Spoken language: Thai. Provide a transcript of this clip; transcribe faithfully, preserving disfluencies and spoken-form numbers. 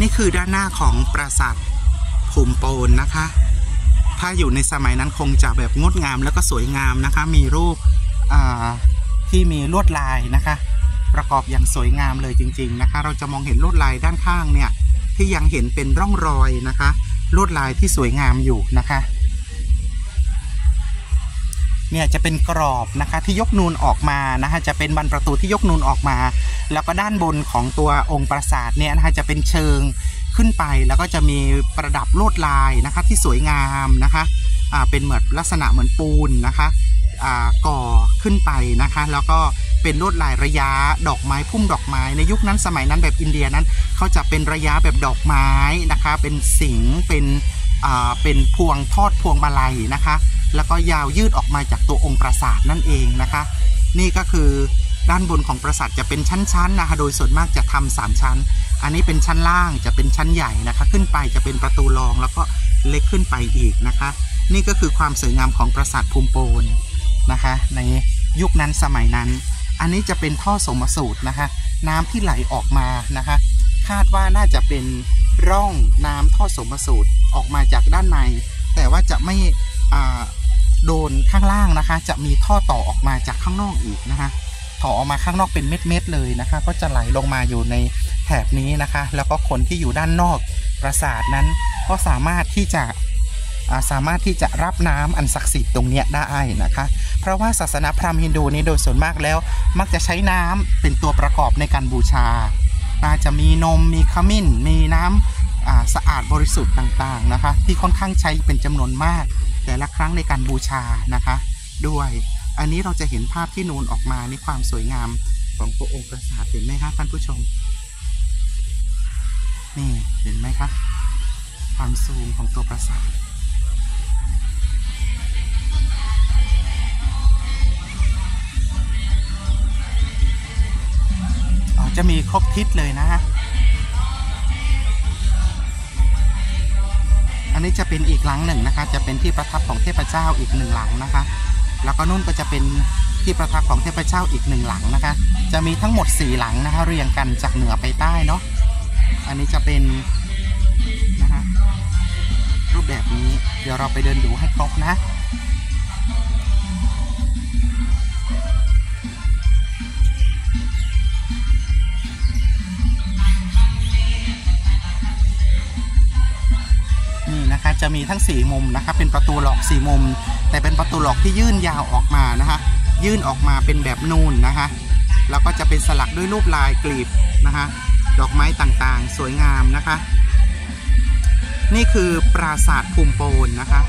นี่คือด้านหน้าของปราสาทภูมิโปนนะคะถ้าอยู่ในสมัยนั้นคงจะแบบงดงามแล้วก็สวยงามนะคะมีรูปที่มีลวดลายนะคะประกอบอย่างสวยงามเลยจริงๆนะคะเราจะมองเห็นลวดลายด้านข้างเนี่ยที่ยังเห็นเป็นร่องรอยนะคะลวดลายที่สวยงามอยู่นะคะเนี่ยจะเป็นกรอบนะคะที่ยกนูนออกมานะคะจะเป็นบานประตูที่ยกนูนออกมาแล้วก็ด้านบนของตัวองค์ปราสาทเนี่ยนะคะจะเป็นเชิงขึ้นไปแล้วก็จะมีประดับลวดลายนะคะที่สวยงามนะคะอ่าเป็นเหมือนลักษณะเหมือนปูนนะคะอ่าก่อขึ้นไปนะคะแล้วก็เป็นลวดลายระยะดอกไม้พุ่มดอกไม้ในยุคนั้นสมัยนั้นแบบอินเดียนั้นเขาจะเป็นระยะแบบดอกไม้นะคะเป็นสิงเป็นอ่าเป็นพวงทอดพวงมาลัยนะคะแล้วก็ยาวยืดออกมาจากตัวองค์ปราสาทนั่นเองนะคะนี่ก็คือด้านบนของปราสาทจะเป็นชั้นๆนะคะโดยส่วนมากจะทำสามชั้นอันนี้เป็นชั้นล่างจะเป็นชั้นใหญ่นะคะขึ้นไปจะเป็นประตูรองแล้วก็เล็กขึ้นไปอีกนะคะนี่ก็คือความสวยงามของปราสาทภูมิโปนนะคะในยุคนั้นสมัยนั้นอันนี้จะเป็นท่อสมสูตรนะคะน้ำที่ไหลออกมานะคะคาดว่าน่าจะเป็นร่องน้ำท่อสมสูตรออกมาจากด้านในแต่ว่าจะไม่โดนข้างล่างนะคะจะมีท่อต่อออกมาจากข้างนอกอีกนะคะต่อออกมาข้างนอกเป็นเม็ดๆเลยนะคะก็จะไหลลงมาอยู่ในแถบนี้นะคะแล้วก็คนที่อยู่ด้านนอกปราสาทนั้นก็สามารถที่จะสามารถที่จะรับน้ำอันศักดิ์สิทธิ์ตรงนี้ได้นะคะเพราะว่าศาสนาพราหมณ์ฮินดูนี้โดยส่วนมากแล้วมักจะใช้น้ำเป็นตัวประกอบในการบูชาจะมีนมมีขมิ้นมีน้ำสะอาดบริสุทธิ์ต่างๆนะคะที่ค่อนข้างใช้เป็นจำนวนมากแต่ละครั้งในการบูชานะคะด้วยอันนี้เราจะเห็นภาพที่นูนออกมาในความสวยงามของตัวองค์ปราสาทเห็นไหมคะท่านผู้ชมนี่เห็นไหมคะความสูงของตัวปราสาทอ๋อจะมีครบทิศเลยนะฮะอันนี้จะเป็นอีกหลังหนึ่งนะคะจะเป็นที่ประทับของเทพเจ้าอีกหนึ่งหลังนะคะแล้วก็นู่นก็จะเป็นที่ประทับของเทพเจ้าอีกหนึ่งหลังนะคะจะมีทั้งหมดสี่หลังนะคะเรียงกันจากเหนือไปใต้เนาะอันนี้จะเป็นนะคะรูปแบบนี้เดี๋ยวเราไปเดินดูให้ครบนะจะมีทั้งสี่มุมนะคะเป็นประตูหลอกสี่มุมแต่เป็นประตูหลอกที่ยื่นยาวออกมานะคะยื่นออกมาเป็นแบบนูนนะคะแล้วก็จะเป็นสลักด้วยรูปลายกลีบนะคะดอกไม้ต่างๆสวยงามนะคะนี่คือปราสาทภูมิโปนนะคะ